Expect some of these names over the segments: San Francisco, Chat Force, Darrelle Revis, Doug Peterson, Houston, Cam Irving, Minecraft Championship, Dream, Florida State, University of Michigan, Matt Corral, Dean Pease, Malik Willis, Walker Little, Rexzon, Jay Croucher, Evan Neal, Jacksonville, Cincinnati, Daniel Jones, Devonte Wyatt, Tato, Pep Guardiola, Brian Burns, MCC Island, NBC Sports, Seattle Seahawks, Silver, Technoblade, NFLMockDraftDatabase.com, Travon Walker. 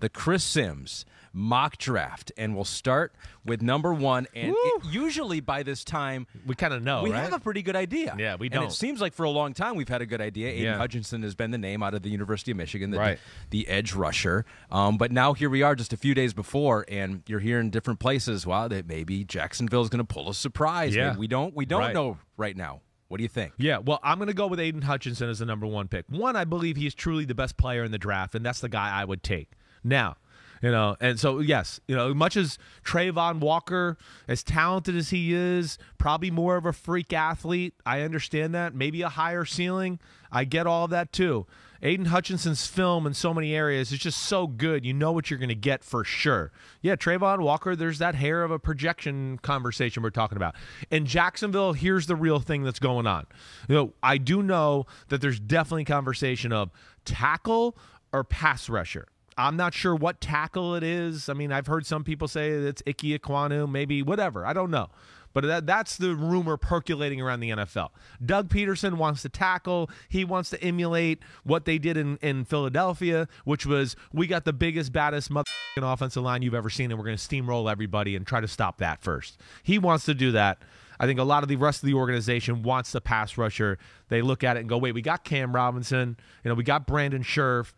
the Chris Sims mock draft, and we'll start with number one. And it, usually by this time, we kind of know, we have a pretty good idea. Yeah, we don't. And it seems like for a long time we've had a good idea. Aidan Hutchinson has been the name out of the University of Michigan, the edge rusher. But now here we are just a few days before, and you're hearing different places, well, that maybe Jacksonville is going to pull a surprise. Yeah. We don't know right now. What do you think? Yeah, well, I'm going to go with Aidan Hutchinson as the number one pick. One, I believe he's truly the best player in the draft, and that's the guy I would take. Now, you know, and so, yes, you know, much as Travon Walker, as talented as he is, probably more of a freak athlete, I understand that. Maybe a higher ceiling. I get all of that, too. Aidan Hutchinson's film in so many areas is just so good. You know what you're going to get for sure. Yeah, Travon Walker, there's that hair of a projection conversation we're talking about. In Jacksonville, here's the real thing that's going on. You know, I do know that there's definitely conversation of tackle or pass rusher. I'm not sure what tackle it is. I mean, I've heard some people say it's Ekwonu, maybe, whatever. I don't know. But that's the rumor percolating around the NFL. Doug Peterson wants to tackle. He wants to emulate what they did in Philadelphia, which was we got the biggest, baddest motherfucking offensive line you've ever seen, and we're going to steamroll everybody and try to stop that first. He wants to do that. I think a lot of the rest of the organization wants the pass rusher. They look at it and go, wait, we got Cam Robinson. You know, we got Brandon Scherf.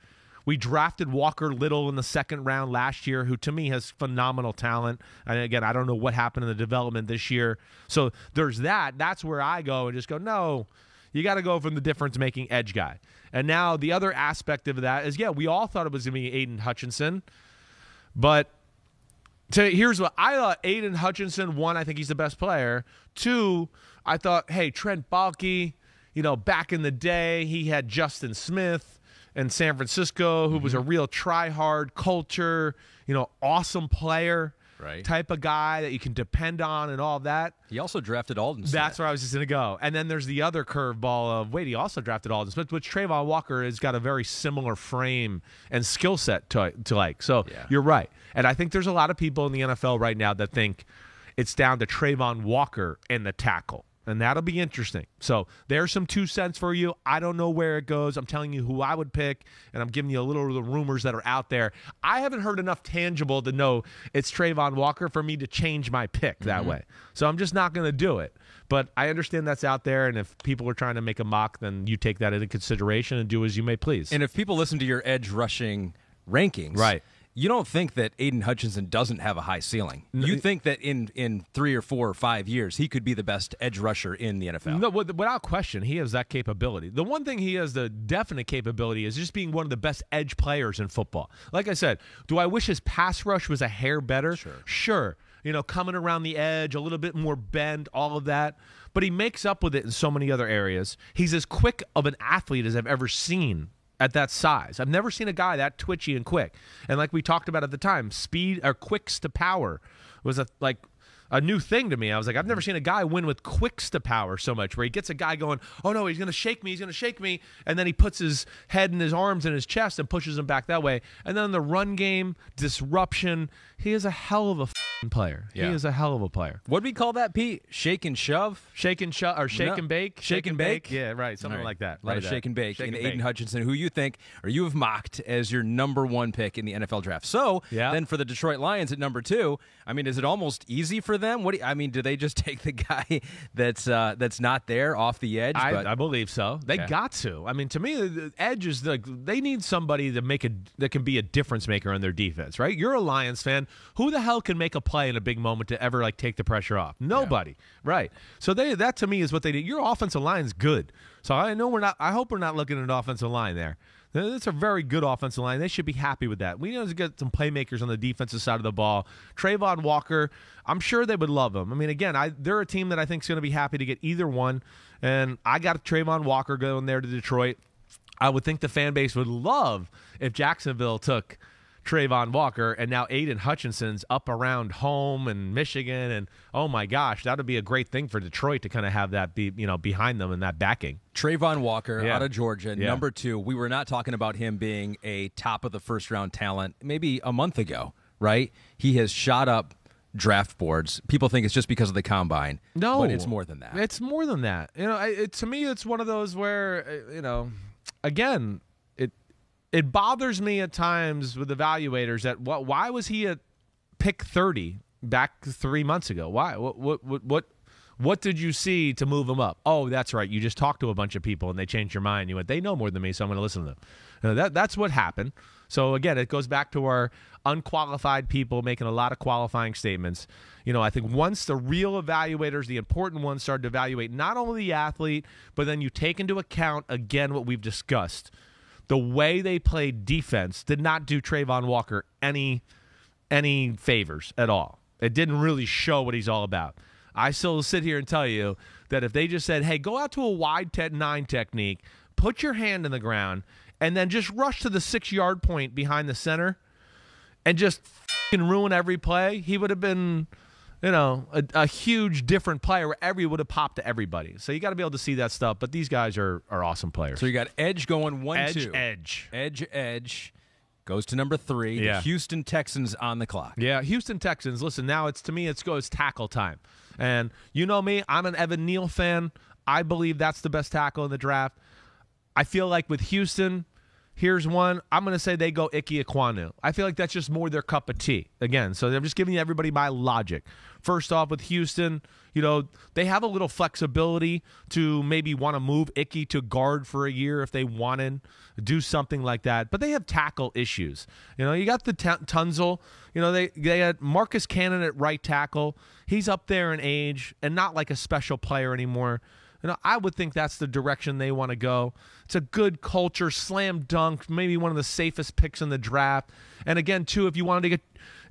We drafted Walker Little in the second round last year, who to me has phenomenal talent. And again, I don't know what happened in the development this year. So there's that. That's where I go and just go, no, you got to go from the difference-making edge guy. And now the other aspect of that is, yeah, we all thought it was going to be Aidan Hutchinson. But here's what I thought. Aidan Hutchinson, one, I think he's the best player. Two, I thought, hey, Trent Baalke, you know, back in the day, he had Justin Smith in San Francisco, who was a real try-hard culture, you know, awesome player type of guy that you can depend on and all that. He also drafted Aldon Smith. That's where I was just going to go. And then there's the other curveball of, wait, he also drafted Aldon Smith, which Travon Walker has got a very similar frame and skill set to like. So you're right. And I think there's a lot of people in the NFL right now that think it's down to Travon Walker and the tackle. And that'll be interesting. So there's some 2 cents for you. I don't know where it goes. I'm telling you who I would pick, and I'm giving you a little of the rumors that are out there. I haven't heard enough tangible to know it's Travon Walker for me to change my pick that way. So I'm just not going to do it. But I understand that's out there, and if people are trying to make a mock, then you take that into consideration and do as you may please. And if people listen to your edge rushing rankings, you don't think that Aidan Hutchinson doesn't have a high ceiling. You think that in 3 or 4 or 5 years, he could be the best edge rusher in the NFL. No, without question, he has that capability. The one thing he has the definite capability is just being one of the best edge players in football. Like I said, do I wish his pass rush was a hair better? Sure. You know, coming around the edge, a little bit more bend, all of that. But he makes up with it in so many other areas. He's as quick of an athlete as I've ever seen at that size. I've never seen a guy that twitchy and quick. And like we talked about at the time, speed or quicks to power was a new thing to me. I was like, I've never seen a guy win with quicks to power so much, where he gets a guy going, oh no, he's going to shake me, he's going to shake me. And then he puts his head and his arms in his chest and pushes him back that way. And then the run game, disruption, he is a hell of a player. Yeah. He is a hell of a player. What do we call that, Pete? Shake and shove? Shake and bake? Shake and bake? Yeah, right. Something like that. A lot of shake and bake. Aidan Hutchinson, who you think, or you have mocked as your number one pick in the NFL draft. So then for the Detroit Lions at number two, I mean, is it almost easy for them? Do they just take the guy that's not there off the edge? I believe so. They got to. I mean, to me, the edge is they need somebody that can be a difference maker in their defense, right? You're a Lions fan. Who the hell can make a play in a big moment to ever take the pressure off? Nobody. Right. So that to me is what they did. Your offensive line's good. So I hope we're not looking at an offensive line there. That's a very good offensive line. They should be happy with that. We need to get some playmakers on the defensive side of the ball. Travon Walker, I'm sure they would love him. I mean, again, they're a team that I think is going to be happy to get either one. And I got Travon Walker going there to Detroit. I would think the fan base would love if Jacksonville took Travon Walker, and now Aidan Hutchinson's up around home and Michigan, and oh my gosh, that would be a great thing for Detroit to kind of have that be, you know, behind them and that backing. Travon Walker out of Georgia, number two. We were not talking about him being a top of the first round talent maybe a month ago, right? He has shot up draft boards. People think it's just because of the combine. No, but it's more than that. It's more than that. You know, to me, it's one of those where, you know, again, it bothers me at times with evaluators that why was he at pick 30 back 3 months ago? Why? What did you see to move him up? Oh, that's right. You just talked to a bunch of people and they changed your mind. You went, they know more than me, so I'm going to listen to them. Now, that's what happened. So again, it goes back to our unqualified people making a lot of qualifying statements. You know, I think once the real evaluators, the important ones, start to evaluate not only the athlete, but then you take into account, again, what we've discussed. The way they played defense did not do Travon Walker any favors at all. It didn't really show what he's all about. I still sit here and tell you that if they just said, hey, go out to a wide 10-9 technique, put your hand in the ground, and then just rush to the 6-yard point behind the center and just f***ing ruin every play, he would have been, you know, a huge different player where every would have popped to everybody. So you got to be able to see that stuff. But these guys are awesome players. So you got edge going 1-2. Edge. Goes to number 3. Yeah. The Houston Texans on the clock. Yeah, Houston Texans. Listen, now it's to me, it's tackle time. And you know me, I'm an Evan Neal fan. I believe that's the best tackle in the draft. I feel like with Houston, here's one. I'm going to say they go Ekwonu. I feel like that's just more their cup of tea. Again, so I'm just giving everybody my logic. First off, with Houston, you know, they have a little flexibility to maybe want to move Icky to guard for a year if they wanted, do something like that. But they have tackle issues. You know, you got the Tunzel. You know, they had Marcus Cannon at right tackle. He's up there in age and not like a special player anymore. You know, I would think that's the direction they want to go. It's a good culture, slam dunk, maybe one of the safest picks in the draft. And again, too, if you wanted to get,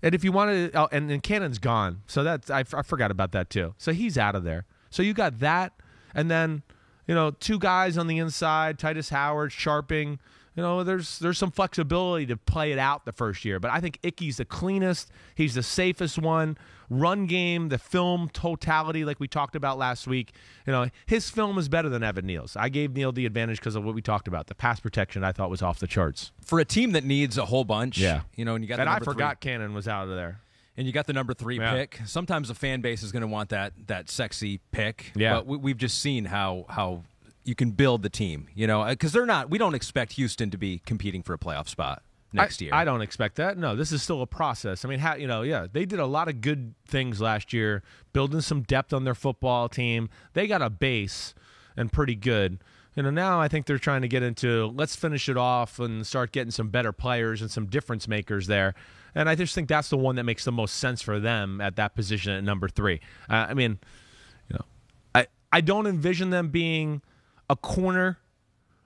and if you wanted, oh, and Cannon's gone, so that's I forgot about that too. So he's out of there. So you got that, and then you know, two guys on the inside, Titus Howard, Sharping. You know, there's some flexibility to play it out the first year, but I think Icky's the cleanest. He's the safest one. Run game, the film totality, like we talked about last week. You know, his film is better than Evan Neal's. I gave Neal the advantage because of what we talked about. The pass protection I thought was off the charts for a team that needs a whole bunch. Yeah, you know, and you got. And I forgot Cannon was out of there. And you got the number 3 pick. Sometimes the fan base is going to want that sexy pick. Yeah, but we've just seen how. You can build the team, you know, because they're not. We don't expect Houston to be competing for a playoff spot next year. I don't expect that. No, this is still a process. I mean, how, you know, yeah, they did a lot of good things last year, building some depth on their football team. They got a base and pretty good. You know, now I think they're trying to get into let's finish it off and start getting some better players and some difference makers there. And I just think that's the one that makes the most sense for them at that position at number 3. I mean, you know, I don't envision them being a corner,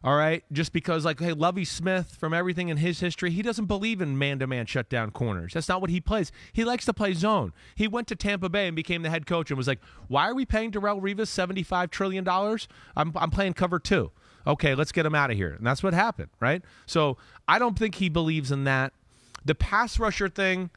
all right, just because, like, hey, Lovie Smith, from everything in his history, he doesn't believe in man-to-man shutdown corners. That's not what he plays. He likes to play zone. He went to Tampa Bay and became the head coach and was like, why are we paying Darrelle Revis $75 trillion? I'm playing cover 2. Okay, let's get him out of here. And that's what happened, right? So I don't think he believes in that. The pass rusher thing,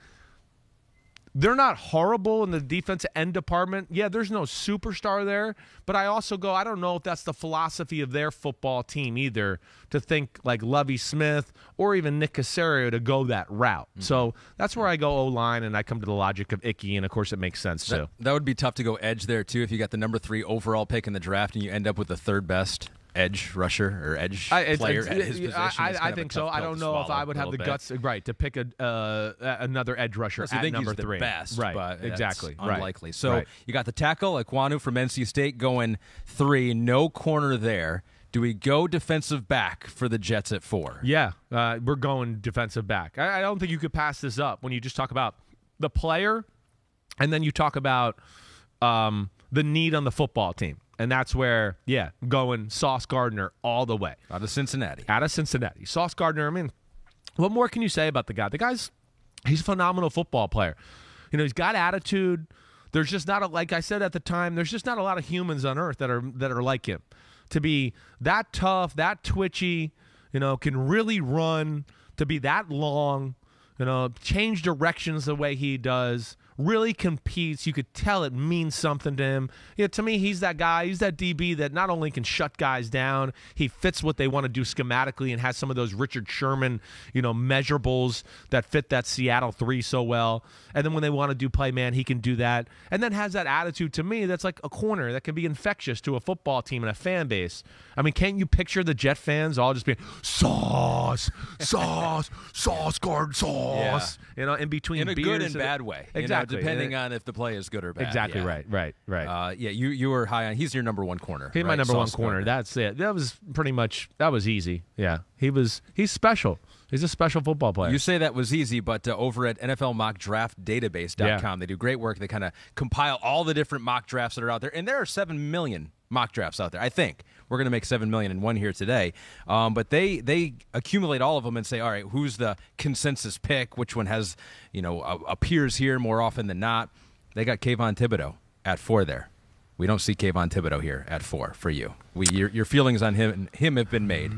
they're not horrible in the defensive end department. Yeah, there's no superstar there, but I also go, I don't know if that's the philosophy of their football team either, to think like Lovie Smith or even Nick Caserio to go that route. Mm-hmm. So that's where I go O-line, and I come to the logic of Icky, and, of course, it makes sense, too. That would be tough to go edge there, too, if you got the number 3 overall pick in the draft and you end up with the 3rd best edge rusher or edge player at his position. I think so. I don't know if I would have the guts to pick another edge rusher at number 3. Best, right? But exactly, unlikely. Right. So you got the tackle Ekwonu from NC State going 3. No corner there. Do we go defensive back for the Jets at 4? Yeah, we're going defensive back. I don't think you could pass this up when you just talk about the player, and then you talk about the need on the football team. And that's where, yeah, going Sauce Gardner all the way. Out of Cincinnati. Out of Cincinnati. Sauce Gardner, I mean, what more can you say about the guy? The guy's, he's a phenomenal football player. You know, he's got attitude. There's just not, like I said at the time, there's just not a lot of humans on earth that are like him. To be that tough, that twitchy, you know, can really run, to be that long, you know, change directions the way he does, really competes. You could tell it means something to him. You know, to me, he's that guy. He's that DB that not only can shut guys down, he fits what they want to do schematically and has some of those Richard Sherman, you know, measurables that fit that Seattle 3 so well. And then when they want to do play man, he can do that. And then has that attitude to me that's like a corner that can be infectious to a football team and a fan base. I mean, can't you picture the Jet fans all just being sauce, sauce, sauce, guard, sauce, you know, in between in a good and bad way. Exactly. You know, depending on if the play is good or bad. Exactly, right. Yeah, you were high on, he's your #1 corner. He's right? My #1 corner. That's it. That was pretty much, that was easy. Yeah, he's special. He's a special football player. You say that was easy, but over at NFLMockDraftDatabase.com, they do great work. They kind of compile all the different mock drafts that are out there, and there are 7 million mock drafts out there. I think we're going to make 7 million in one here today. But they accumulate all of them and say, all right, who's the consensus pick? Which one has, you know, appears here more often than not? They got Kayvon Thibodeau at 4 there. We don't see Kayvon Thibodeau here at 4 for you. Your feelings on him have been made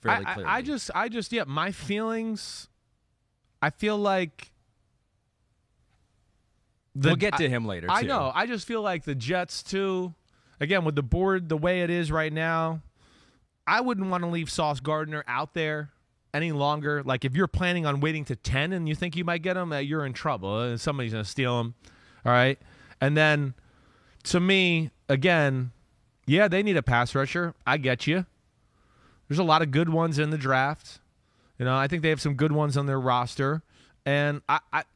fairly clearly. I just, my feelings, I feel like we'll get to him later, too. I know. I just feel like the Jets, too. Again, with the board the way it is right now, I wouldn't want to leave Sauce Gardner out there any longer. Like, if you're planning on waiting to 10 and you think you might get him, you're in trouble. Somebody's going to steal him, all right? And then, to me, again, yeah, they need a pass rusher. I get you. There's a lot of good ones in the draft. You know, I think they have some good ones on their roster. And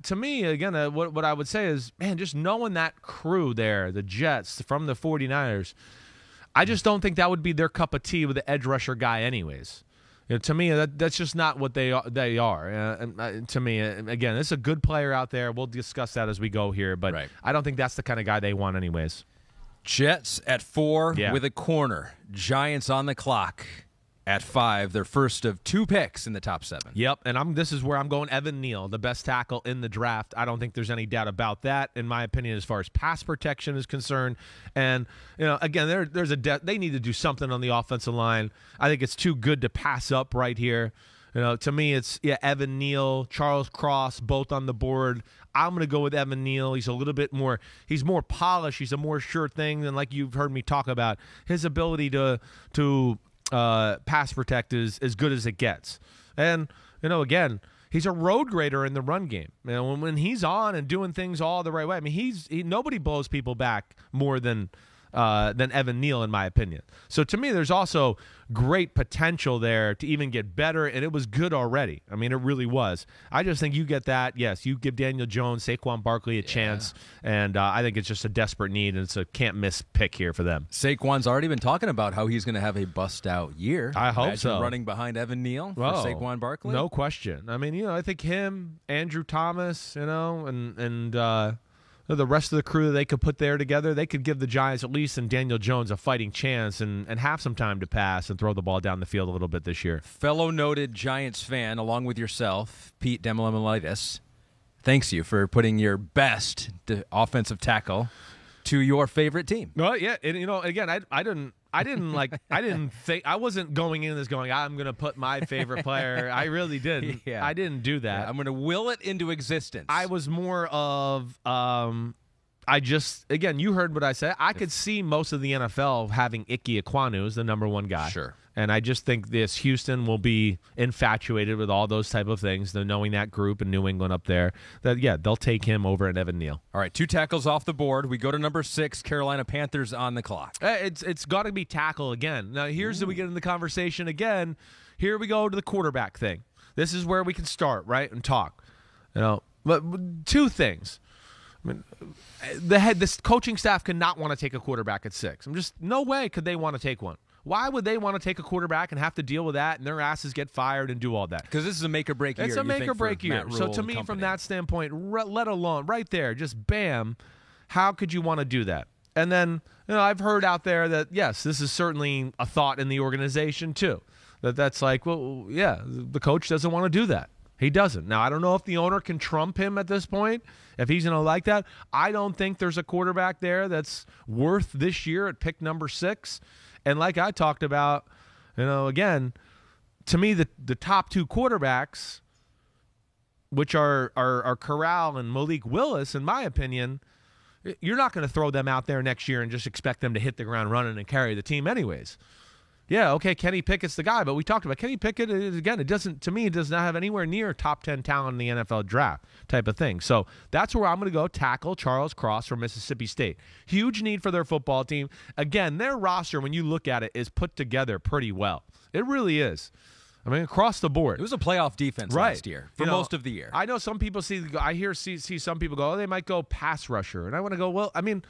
to me, again, what I would say is, man, just knowing that crew there, the Jets from the 49ers, I just don't think that would be their cup of tea with the edge rusher guy anyways. You know, to me, that's just not what they are. And to me, again, it's a good player out there. We'll discuss that as we go here. But right. I don't think that's the kind of guy they want anyways. Jets at 4 with a corner. Giants on the clock. At 5, their first of 2 picks in the top 7. Yep, and this is where I'm going Evan Neal, the best tackle in the draft. I don't think there's any doubt about that, in my opinion, as far as pass protection is concerned. And, you know, again, they need to do something on the offensive line. I think it's too good to pass up right here. You know, to me, it's Evan Neal, Charles Cross, both on the board. I'm going to go with Evan Neal. He's a little bit more – he's more polished. He's a more sure thing than, like you've heard me talk about, his ability to pass protect is as good as it gets. And, you know, again, he's a road grader in the run game. You know, when he's on and doing things all the right way, I mean, nobody blows people back more than Evan Neal, in my opinion. So to me, there's also great potential there to even get better, and it was good already. I mean, it really was. I just think you get that. Yes, you give Daniel Jones, Saquon Barkley a chance, and I think it's just a desperate need, and it's a can't-miss pick here for them. Saquon's already been talking about how he's going to have a bust-out year. I hope so. Running behind Evan Neal for Saquon Barkley? No question. I mean, you know, I think him, Andrew Thomas, you know, and the rest of the crew that they could put there together, they could give the Giants at least and Daniel Jones a fighting chance and have some time to pass and throw the ball down the field a little bit this year. Fellow noted Giants fan, along with yourself, Pete Demolitis, thanks you for putting your best offensive tackle to your favorite team. Well, yeah, and, you know, again, I didn't think I wasn't going in this going, I'm going to put my favorite player. I really didn't. Yeah. I didn't do that. Yeah, I'm going to will it into existence. I was more of, I just, again, you heard what I said. I could see most of the NFL having Ekwonu as the #1 guy. Sure. And I just think this Houston will be infatuated with all those type of things. They're knowing that group in New England up there. That they'll take him over at Evan Neal. All right, 2 tackles off the board. We go to #6, Carolina Panthers on the clock. It's got to be tackle again. Now here's where we get in the conversation again. Here we go to the quarterback thing. This is where we can start right and talk. You know, but 2 things. I mean, this coaching staff could not want to take a quarterback at 6. I'm just no way could they want to take one. Why would they want to take a quarterback and have to deal with that and their asses get fired and do all that? Because this is a make-or-break year. It's a make-or-break year. So to me, from that standpoint, let alone right there, just bam, how could you want to do that? And then, you know, I've heard out there that, yes, this is certainly a thought in the organization too, that's like, well, yeah, the coach doesn't want to do that. He doesn't. Now, I don't know if the owner can trump him at this point, if he's going to like that. I don't think there's a quarterback there that's worth this year at pick #6. And like I talked about, you know, again, to me, the top 2 quarterbacks which are Corral and Malik Willis, in my opinion, you're not going to throw them out there next year and just expect them to hit the ground running and carry the team anyways. Yeah, okay, Kenny Pickett's the guy, but we talked about Kenny Pickett, again, it doesn't, to me, it does not have anywhere near top 10 talent in the NFL draft type of thing. So that's where I'm going to go tackle Charles Cross from Mississippi State. Huge need for their football team. Again, their roster, when you look at it, is put together pretty well. It really is. I mean, across the board. It was a playoff defense last year for most of the year. I know some people see some people go, oh, they might go pass rusher. And I want to go, well, I mean,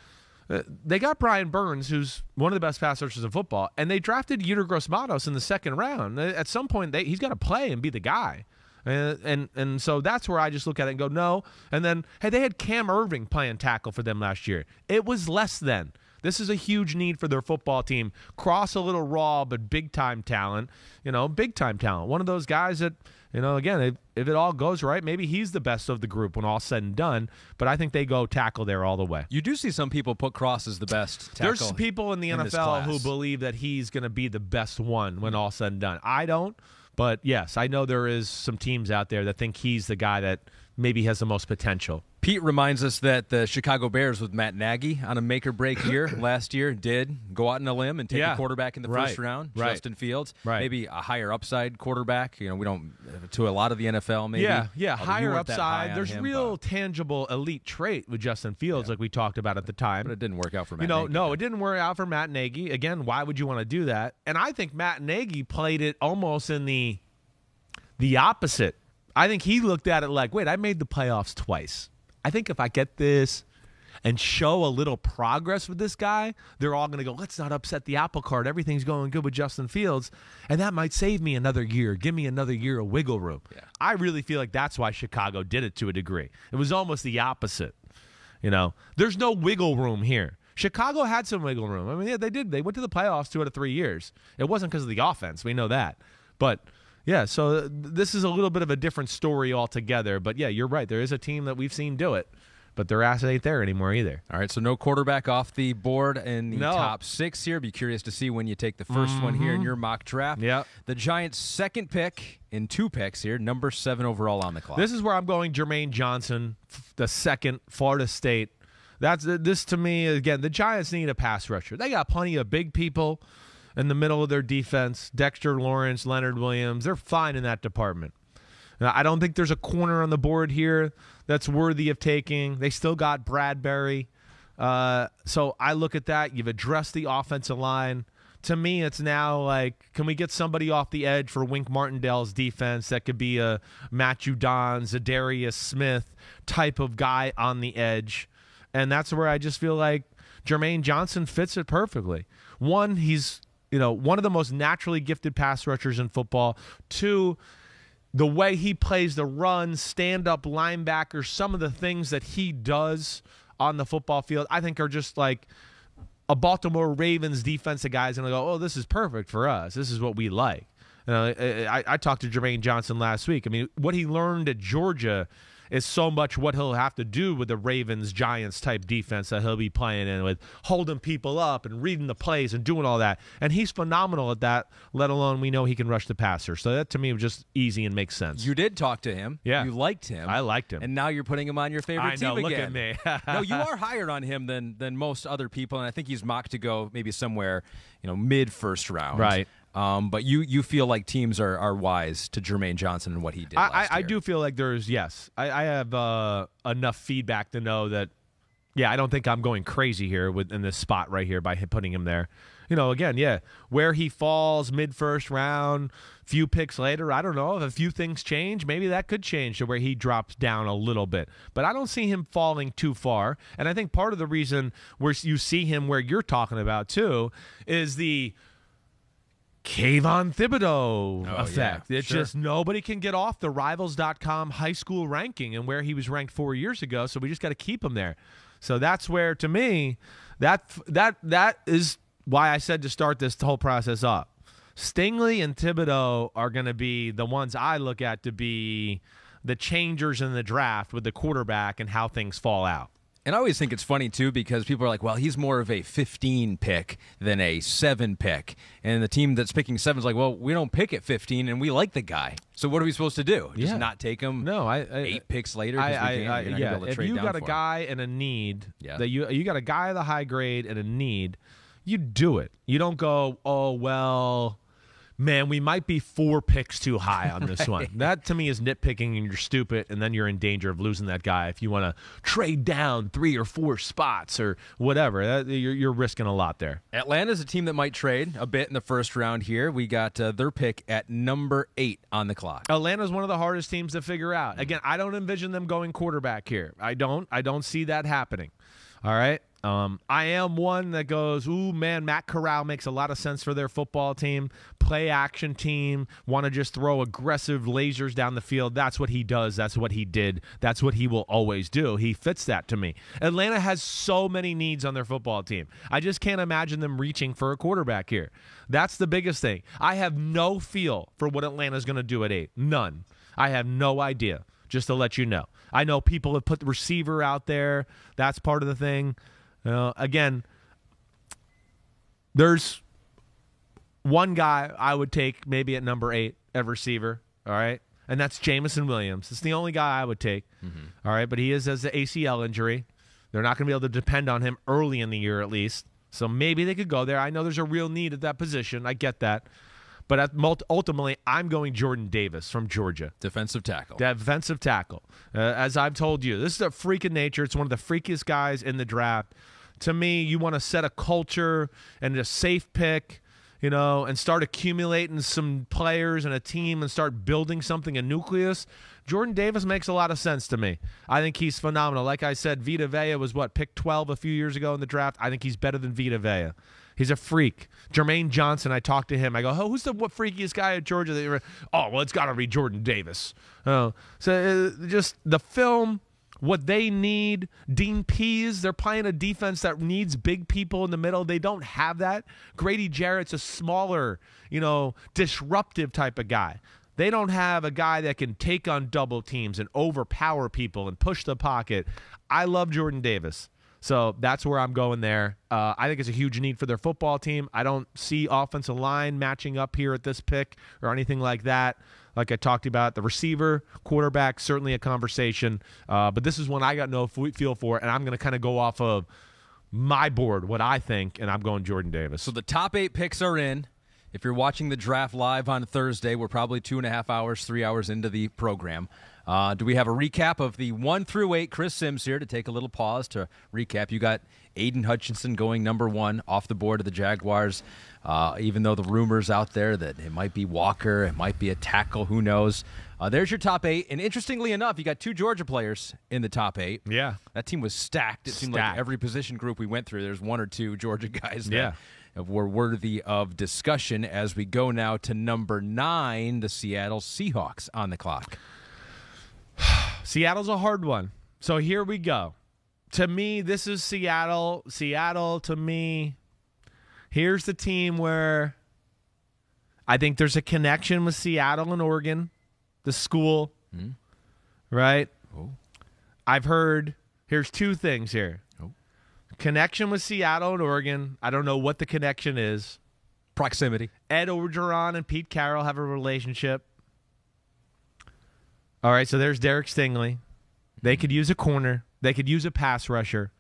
they got Brian Burns, who's one of the best pass rushers in football, and they drafted Yeter Gross-Matos in the second round. At some point, he's got to play and be the guy. And so that's where I just look at it and go, no. And then, hey, they had Cam Irving playing tackle for them last year. It was less than. This is a huge need for their football team. Cross a little raw, but big-time talent. You know, big-time talent. One of those guys that, you know, again, if it all goes right, maybe he's the best of the group when all said and done. But I think they go tackle there all the way. You do see some people put Cross as the best tackle. There's people in the NFL who believe that he's going to be the best one when all said and done. I don't. But, yes, I know there is some teams out there that think he's the guy that maybe has the most potential. Pete reminds us that the Chicago Bears with Matt Nagy on a make-or-break year last year did go out on a limb and take a quarterback in the first round, Justin Fields. Right. Maybe a higher upside quarterback. You know, we don't to a lot of the NFL maybe. Yeah, higher upside. There's real tangible elite trait with Justin Fields like we talked about at the time. But it didn't work out for Matt Nagy. No, it didn't work out for Matt Nagy. Again, why would you want to do that? And I think Matt Nagy played it almost in the opposite. I think he looked at it like, wait, I made the playoffs twice. I think if I get this and show a little progress with this guy, they're all going to go, let's not upset the apple cart. Everything's going good with Justin Fields, and that might save me another year. Give me another year of wiggle room. Yeah. I really feel like that's why Chicago did it to a degree. It was almost the opposite. You know, there's no wiggle room here. Chicago had some wiggle room. I mean, yeah, they did. They went to the playoffs 2 out of 3 years. It wasn't because of the offense. We know that. But yeah, so this is a little bit of a different story altogether. But, yeah, you're right. There is a team that we've seen do it, but their ass ain't there anymore either. All right, so no quarterback off the board in the top six here. Be curious to see when you take the first one here in your mock draft. Yep. The Giants' second pick in 2 picks here, number 7 overall on the clock. This is where I'm going Jermaine Johnson, the second, Florida State. This, to me, again, the Giants need a pass rusher. They got plenty of big people in the middle of their defense. Dexter Lawrence, Leonard Williams, they're fine in that department. Now, I don't think there's a corner on the board here that's worthy of taking. They still got Bradbury. So I look at that. You've addressed the offensive line. To me, it's now like, can we get somebody off the edge for Wink Martindale's defense that could be a Matthew Don, Zadarius Smith type of guy on the edge? And that's where I just feel like Jermaine Johnson fits it perfectly. One, he's one of the most naturally gifted pass rushers in football. 2, the way he plays the run, stand-up linebacker, some of the things that he does on the football field, I think are just like a Baltimore Ravens defensive guys. And they go, oh, this is perfect for us. This is what we like. I talked to Jermaine Johnson last week. I mean, what he learned at Georgia is so much what he'll have to do with the Ravens-Giants type defense that he'll be playing in with, holding people up and reading the plays and doing all that. And he's phenomenal at that, let alone we know he can rush the passer. So that, to me, was just easy and makes sense. You did talk to him. Yeah. You liked him. I liked him. And now you're putting him on your favorite team again. I know, look at me. No, you are higher on him than most other people, and I think he's mocked to go maybe somewhere, mid-first round. Right. But you feel like teams are wise to Jermaine Johnson and what he did last year. I do feel like there's, yes. I have enough feedback to know that, yeah, I don't think I'm going crazy here in this spot right here by putting him there. Again, yeah, where he falls mid-first round, few picks later, I don't know. If a few things change, maybe that could change to where he drops down a little bit. But I don't see him falling too far. And I think part of the reason where you see him where you're talking about, too, is the Kayvon Thibodeau effect. Yeah, it's just nobody can get off the Rivals.com high school ranking and where he was ranked 4 years ago, so we just got to keep him there. So that's where, to me, that is why I said to start this whole process up. Stingley and Thibodeau are going to be the ones I look at to be the changers in the draft with the quarterback and how things fall out. And I always think it's funny, too, because people are like, well, he's more of a 15 pick than a 7 pick. And the team that's picking 7 is like, well, we don't pick at 15, and we like the guy. So what are we supposed to do? Just not take him 8 picks later? If you got a guy and a need, that you got a guy of the high grade and a need, you do it. You don't go, oh, well, man, we might be 4 picks too high on this one. That, to me, is nitpicking, and you're stupid, and then you're in danger of losing that guy if you want to trade down 3 or 4 spots or whatever. You're risking a lot there. Atlanta's a team that might trade a bit in the first round here. We got their pick at number 8 on the clock. Atlanta's one of the hardest teams to figure out. Again, I don't envision them going quarterback here. I don't see that happening. All right? I am one that goes, ooh, man, Matt Corral makes a lot of sense for their football team, play action team, want to just throw aggressive lasers down the field. That's what he does. That's what he did. That's what he will always do. He fits that to me. Atlanta has so many needs on their football team. I just can't imagine them reaching for a quarterback here. That's the biggest thing. I have no feel for what Atlanta's going to do at 8. None. I have no idea, just to let you know. I know people have put the receiver out there. That's part of the thing. Again, there's one guy I would take maybe at number 8 at receiver, all right? And that's Jamison Williams. It's the only guy I would take, all right? But he has the ACL injury. They're not going to be able to depend on him early in the year at least. So maybe they could go there. I know there's a real need at that position. I get that. But ultimately, I'm going Jordan Davis from Georgia. Defensive tackle. Defensive tackle. As I've told you, this is a freak of nature. It's one of the freakiest guys in the draft. To me, you want to set a culture and a safe pick, you know, and start accumulating some players and a team and start building something, a nucleus. Jordan Davis makes a lot of sense to me. I think he's phenomenal. Like I said, Vita Vea was, pick 12 a few years ago in the draft. I think he's better than Vita Vea. He's a freak. Jermaine Johnson, I talked to him. I go, oh, who's the freakiest guy at Georgia? Oh, well, it's got to be Jordan Davis. Just the film, what they need, Dean Pease, they're playing a defense that needs big people in the middle. They don't have that. Grady Jarrett's a smaller, you know, disruptive type of guy. They don't have a guy that can take on double teams and overpower people and push the pocket. I love Jordan Davis. So that's where I'm going there. I think it's a huge need for their football team. I don't see offensive line matching up here at this pick or anything like that. Like I talked about, the receiver, quarterback, certainly a conversation. But this is one I got no feel for, and I'm going to kind of go off of my board, what I think, and I'm going Jordan Davis. So the top 8 picks are in. If you're watching the draft live on Thursday, we're probably 2.5 hours, 3 hours into the program. Do we have a recap of the 1 through 8? Chris Sims here to take a little pause to recap. You got Aidan Hutchinson going number 1 off the board of the Jaguars, even though the rumors out there that it might be Walker, it might be a tackle, who knows. There's your top 8. And interestingly enough, you got 2 Georgia players in the top 8. Yeah. That team was stacked. It seemed like every position group we went through, there's 1 or 2 Georgia guys there. Yeah. Were worthy of discussion as we go now to number 9, the Seattle Seahawks on the clock. Seattle's a hard one. So here we go. To me, this is Seattle. Seattle, to me, here's the team where I think there's a connection with Seattle and Oregon, the school, right? Oh. I've heard, here's 2 things here. Connection with Seattle and Oregon. I don't know what the connection is. Proximity. Ed Orgeron and Pete Carroll have a relationship. All right, so there's Derek Stingley. They could use a corner. They could use a pass rusher.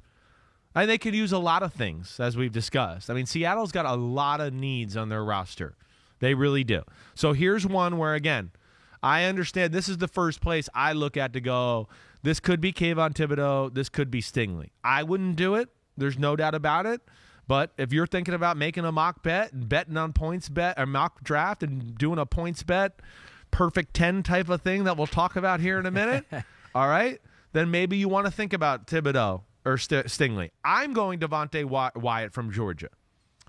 And they could use a lot of things, as we've discussed. I mean, Seattle's got a lot of needs on their roster. They really do. So here's one where, again, I understand this is the first place I look at to go, this could be Kayvon Thibodeau. This could be Stingley. I wouldn't do it. There's no doubt about it. But if you're thinking about making a mock bet and betting on points bet or mock draft and doing a points bet, perfect 10 type of thing that we'll talk about here in a minute, all right, then maybe you want to think about Thibodeau or Stingley. I'm going Devonte Wyatt from Georgia.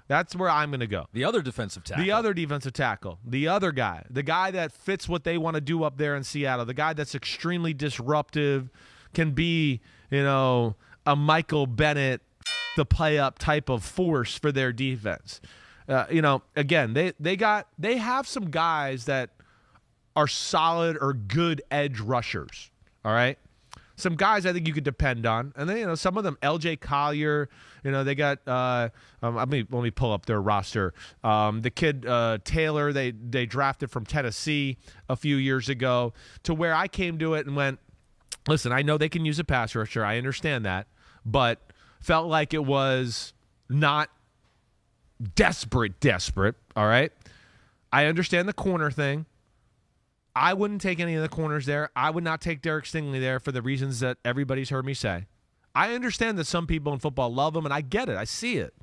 That's where I'm going to go. The other defensive tackle. The other defensive tackle. The other guy. The guy that fits what they want to do up there in Seattle. The guy that's extremely disruptive, can be, you know, a Michael Bennett, the play-up type of force for their defense. You know, again, they have some guys that are solid or good edge rushers, all right? some guys I think you could depend on. And then, you know, some of them, LJ Collier, you know, they got let me pull up their roster. The kid Taylor, they drafted from Tennessee a few years ago, to where I came to it and went, listen, I know they can use a pass rusher. I understand that, but felt like it was not desperate, all right? I understand the corner thing. I wouldn't take any of the corners there. I would not take Derek Stingley there for the reasons that everybody's heard me say. I understand that some people in football love him, and I get it. I see it.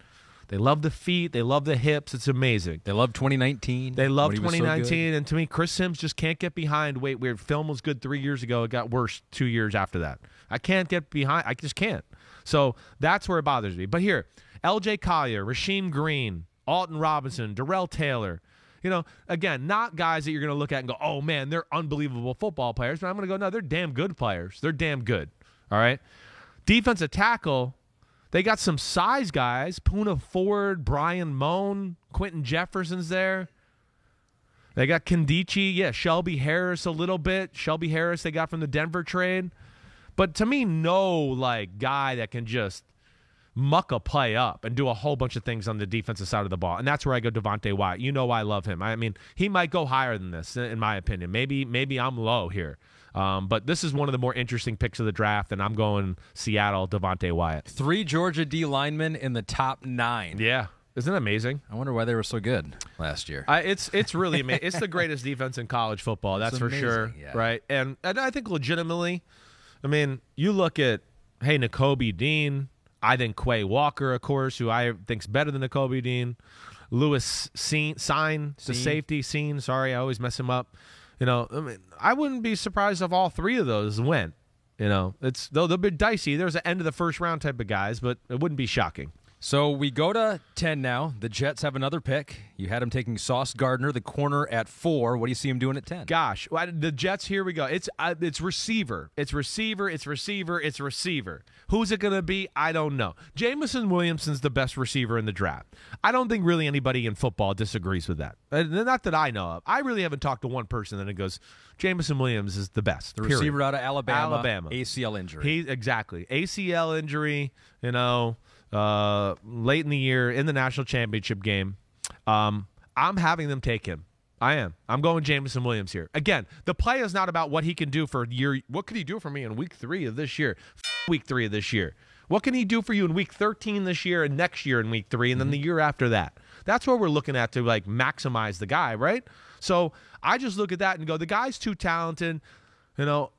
They love the feet. They love the hips. It's amazing. They love 2019. They love 2019, so and to me, Chris Sims just can't get behind. Wait, weird film was good 3 years ago. It got worse 2 years after that. I can't get behind. I just can't. So that's where it bothers me. But here, LJ Collier, Rasheem Green, Alton Robinson, Darrell Taylor. You know, again, not guys that you're going to look at and go, oh, man, they're unbelievable football players. But I'm going to go, no, they're damn good players. They're damn good. All right? Defensive tackle, they got some size guys. Puna Ford, Brian Moan, Quentin Jefferson's there. They got Kandichi. Yeah, Shelby Harris a little bit. Shelby Harris they got from the Denver trade. But to me, no, like, guy that can just muck a play up and do a whole bunch of things on the defensive side of the ball. And that's where I go Devonte Wyatt. You know I love him. I mean, he might go higher than this, in my opinion. Maybe I'm low here. But this is one of the more interesting picks of the draft, and I'm going Seattle, Devonte Wyatt. 3 Georgia D linemen in the top 9. Yeah. Isn't it amazing? I wonder why they were so good last year. It's really amazing. It's the greatest defense in college football, that's for sure. Yeah. Right? And I think legitimately, I mean, you look at, hey, Nakobe Dean, I think Quay Walker, of course, who I think's better than Nakobe Dean, Lewis Sine, the safety, Sine, sorry, I always mess him up. You know, I mean, I wouldn't be surprised if all 3 of those went. You know, it's they'll be dicey. There's an end of the first round type of guys, but it wouldn't be shocking. So we go to 10 now. The Jets have another pick. You had him taking Sauce Gardner, the corner, at 4. What do you see him doing at 10? Gosh, the Jets, here we go. It's receiver. It's receiver. It's receiver. It's receiver. Who's it going to be? I don't know. Jamison Williamson's the best receiver in the draft. I don't think really anybody in football disagrees with that. Not that I know of. I really haven't talked to one person that goes, Jamison Williams is the best. The receiver out of Alabama. ACL injury. Exactly. ACL injury, you know. Late in the year in the national championship game. I'm having them take him. I am. I'm going Jamison Williams here. Again, the play is not about what he can do for a year. What could he do for me in week 3 of this year? Week 3 of this year. What can he do for you in week 13 this year and next year in week 3 and then the year after that? That's what we're looking at to, like, maximize the guy, right? So I just look at that and go, the guy's too talented. You know,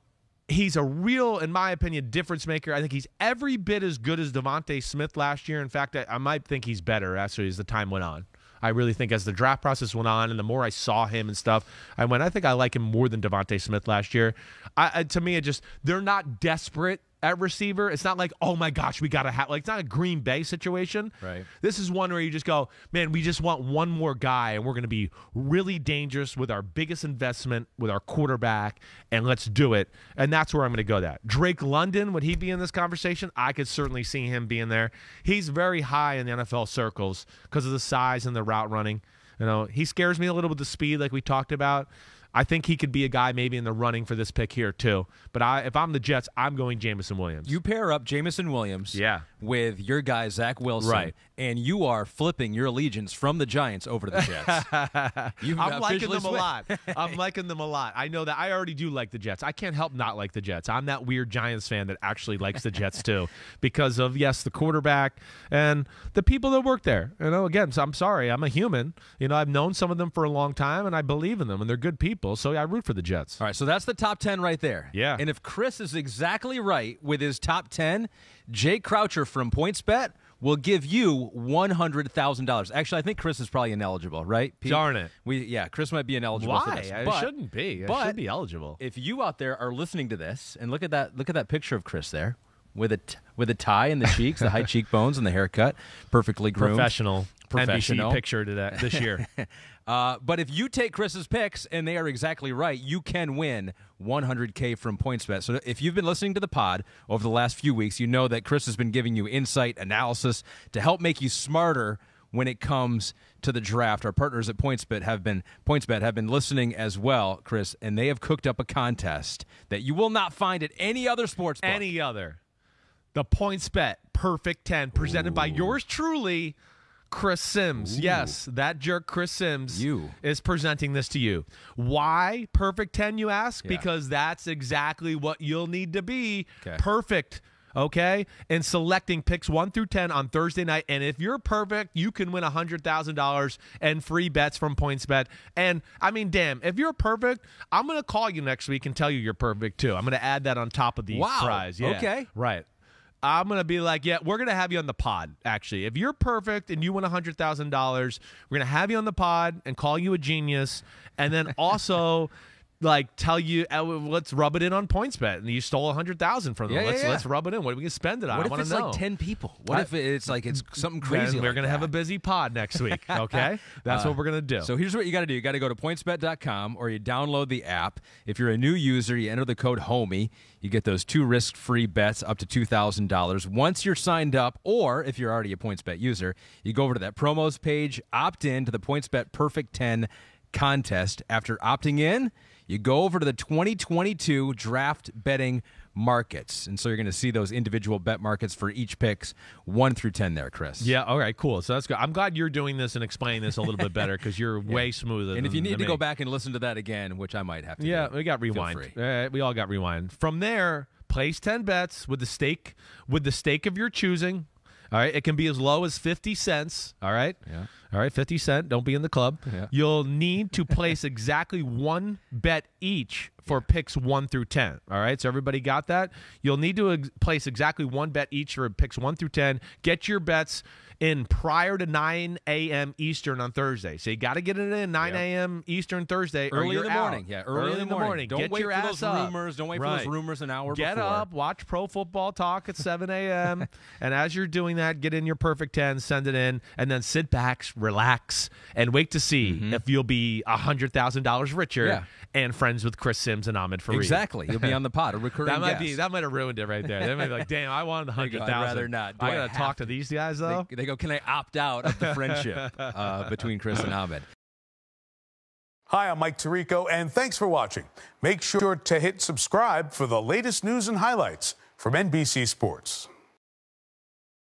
he's a real, in my opinion, difference maker. I think he's every bit as good as Devontae Smith last year. In fact, I might think he's better, actually, as the time went on. I really think as the draft process went on and the more I saw him and stuff, I think I like him more than Devontae Smith last year. To me, it just, they're not desperate at receiver. It's not like, oh, my gosh, we got to have, like, it's not a Green Bay situation. Right. This is one where you just go, man, we just want one more guy, and we're going to be really dangerous with our biggest investment, with our quarterback, and let's do it. And that's where I'm going to go that. Drake London, would he be in this conversation? I could certainly see him being there. He's very high in the NFL circles because of the size and the route running. You know, he scares me a little with the speed like we talked about. I think he could be a guy maybe in the running for this pick here too. But if I'm the Jets, I'm going Jamison Williams. You pair up Jamison Williams with your guy Zach Wilson, right, and you are flipping your allegiance from the Giants over to the Jets. I'm liking them a lot. I'm liking them a lot. I know that. I already do like the Jets. I can't help not like the Jets. I'm that weird Giants fan that actually likes the Jets too because of, yes, the quarterback and the people that work there. You know, again, so I'm sorry. I'm a human. You know, I've known some of them for a long time, and I believe in them, and they're good people. So I root for the Jets. All right, so that's the top 10 right there. Yeah. And if Chris is exactly right with his top 10, Jay Croucher from PointsBet will give you $100,000. Actually, I think Chris is probably ineligible, right, Pete? Darn it. Yeah, Chris might be ineligible. Why? For this, but I shouldn't be. I should be eligible. If you out there are listening to this, and look at that picture of Chris there with a tie in the cheeks, the high cheekbones, and the haircut, perfectly groomed, professional NBC picture to that this year. But if you take Chris's picks and they are exactly right, you can win $100K from PointsBet. So if you've been listening to the pod over the last few weeks, you know that Chris has been giving you insight, analysis to help make you smarter when it comes to the draft. Our partners at PointsBet have been listening as well, Chris, and they have cooked up a contest that you will not find at any other sports book. Any other. The PointsBet Perfect 10, presented by yours truly, Chris Sims. Ooh. Yes, that jerk Chris Sims is presenting this to you. Why Perfect 10, you ask? Yeah. Because that's exactly what you'll need to be. Okay. Perfect. Okay? And selecting picks 1 through 10 on Thursday night. And if you're perfect, you can win $100,000 and free bets from PointsBet. And, I mean, damn, if you're perfect, I'm going to call you next week and tell you you're perfect, too. I'm going to add that on top of the prize. Yeah. Okay. Right. I'm going to be like, yeah, we're going to have you on the pod, actually. If you're perfect and you win $100,000, we're going to have you on the pod and call you a genius. And then also... like tell you, let's rub it in on PointsBet, and you stole $100,000 from them. Let's rub it in. What are we gonna spend it on? What if it's like 10 people? What if it's something crazy? We're gonna have a busy pod next week. Okay, that's what we're gonna do. So here's what you gotta do. You gotta go to pointsbet.com, or you download the app. If you're a new user, you enter the code HOMIE. You get those 2 risk-free bets up to $2,000. Once you're signed up, or if you're already a PointsBet user, you go over to that promos page, opt in to the PointsBet Perfect 10 contest. After opting in, you go over to the 2022 draft betting markets. And so you're going to see those individual bet markets for each picks 1 through 10 there, Chris. Yeah, all right, cool. So that's good. I'm glad you're doing this and explaining this a little bit better, because you're way smoother. And if you need to go back and listen to that again, which I might have to do. We got rewind. We all got rewind. From there, place 10 bets with the stake of your choosing. All right, it can be as low as 50 cents, all right? Yeah. All right, 50 cent, don't be in the club. Yeah. You'll need to place exactly 1 bet each for picks 1 through 10, all right? So everybody got that? You'll need to place exactly 1 bet each for picks 1 through 10. Get your bets in prior to 9 a.m. Eastern on Thursday. So you got to get it in 9 a.m. Eastern Thursday. Early in the morning. Yeah, early in the morning. Don't wait for those rumors. Don't wait for those rumors an hour before. Get up, watch Pro Football Talk at 7 a.m. And as you're doing that, get in your perfect 10, send it in, and then sit back, relax, and wait to see if you'll be $100,000 richer and friends with Chris Sims and Ahmed Fareed. Exactly. You'll be on the pod, a recurring guest. That might have ruined it right there. They might be like, damn, I wanted the $100,000. I'd rather not. I got to talk to these guys, though. They go, can I opt out of the friendship between Chris and Ahmed? Hi, I'm Mike Tirico, and thanks for watching. Make sure to hit subscribe for the latest news and highlights from NBC Sports.